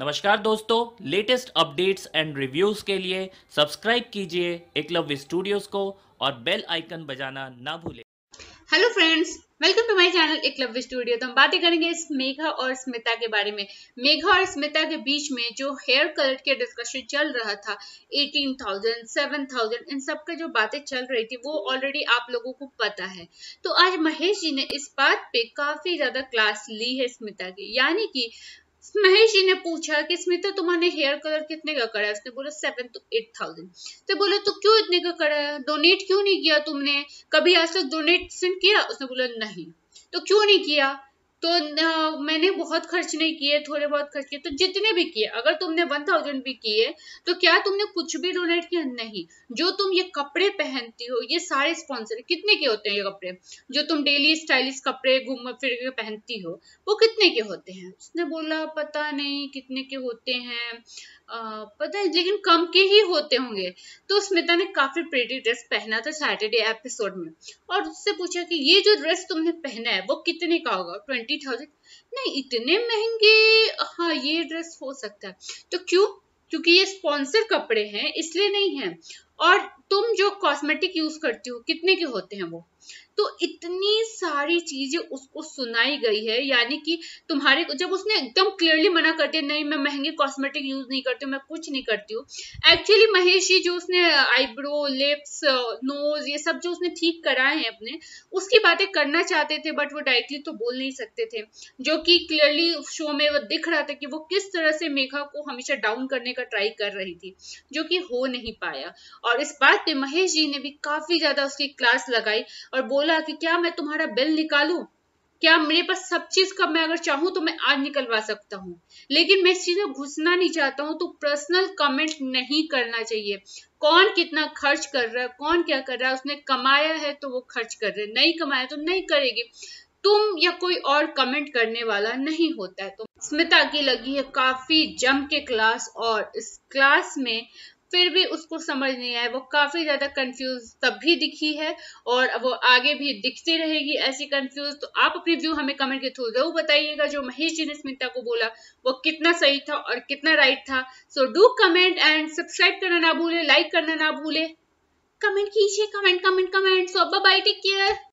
नमस्कार दोस्तों, latest updates and reviews के लिए सब्सक्राइब कीजिए एकलव्य स्टूडियोज को और बेल आइकन बजाना ना भूलें। Hello friends, welcome to my channel Eklavya studio. तो हम बातें करेंगे इस मेघा और स्मिता के बारे में। मेघा और स्मिता के बीच में जो हेयर कलर के डिस्कशन चल रहा था, 18,000, 7,000, इन सब का जो बातें चल रही थी वो ऑलरेडी आप लोगों को पता है। तो आज महेश जी ने इस बात पे काफी ज्यादा क्लास ली है स्मिता की, यानी कि महेश जी ने पूछा कि स्मिता तुम्हारे हेयर कलर कितने का करा है? उसने बोला 7 to 8,000। तो बोला तो क्यों इतने का करा है, डोनेट क्यों नहीं किया तुमने, कभी आज तक डोनेशन किया? उसने बोला नहीं। तो क्यों नहीं किया? तो मैंने बहुत खर्च नहीं किए, थोड़े बहुत खर्च किए। तो जितने भी किए, अगर तुमने 1,000 भी किए तो क्या तुमने कुछ भी डोनेट किया? नहीं। जो तुम ये कपड़े पहनती हो, ये सारे स्पॉन्सर, कितने के होते हैं ये कपड़े जो तुम डेली स्टाइलिश कपड़े घूम फिर के पहनती हो, वो कितने के होते हैं? उसने बोला पता नहीं कितने के होते हैं, पता है लेकिन कम के ही होते होंगे। तो स्मिता ने काफी प्रीटी ड्रेस पहना था सैटरडे एपिसोड में, और उससे पूछा कि ये जो ड्रेस तुमने पहना है वो कितने का होगा? 20,000? नहीं, इतने महंगे? हाँ, ये ड्रेस हो सकता है। तो क्यों? क्योंकि ये स्पॉन्सर कपड़े हैं इसलिए नहीं है। और तुम जो कॉस्मेटिक यूज करती हो कितने के होते हैं वो? तो इतनी सारी चीजें उसको सुनाई गई है, यानी कि तुम्हारे, जब उसने एकदम क्लियरली मना करते नहीं मैं महंगे कॉस्मेटिक यूज नहीं करती हूँ, मैं कुछ नहीं करती हूँ। एक्चुअली महेश जी जो उसने आईब्रो, लिप्स, नोज, ये सब जो उसने ठीक कराए हैं अपने, उसकी बातें करना चाहते थे बट वो डायरेक्टली तो बोल नहीं सकते थे, जो कि क्लियरली शो में वो दिख रहा था कि वो किस तरह से मेघा को हमेशा डाउन करने का ट्राई कर रही थी, जो कि हो नहीं पाया। और इस बात पे महेश जी ने भी काफी ज्यादा उसकी क्लास लगाई और बोला कि क्या मैं तुम्हारा बिल निकालूं? क्या मेरे पास सब चीज का, मैं अगर चाहूं तो मैं आज निकलवा सकता हूं, लेकिन मैं इस चीज में घुसना नहीं चाहता हूं। तो पर्सनल कमेंट नहीं करना चाहिए, कौन कितना खर्च कर रहा है, कौन क्या कर रहा है। उसने कमाया है तो वो खर्च कर रहे, नहीं कमाया तो नहीं करेगी। तुम या कोई और कमेंट करने वाला नहीं होता है। तो स्मिता की लगी है काफी जम के क्लास, और इस क्लास में फिर भी उसको समझ नहीं आया, वो काफी ज्यादा कंफ्यूज तब भी दिखी है और वो आगे भी दिखती रहेगी ऐसी कंफ्यूज। तो आप अपनी व्यू हमें कमेंट के थ्रू जरूर बताइएगा, जो महेश जी ने स्मिता को बोला वो कितना सही था और कितना राइट था। So do comment and subscribe करना ना भूले, लाइक करना ना भूले, कमेंट कीजिए, comment comment comment. So bye, take care.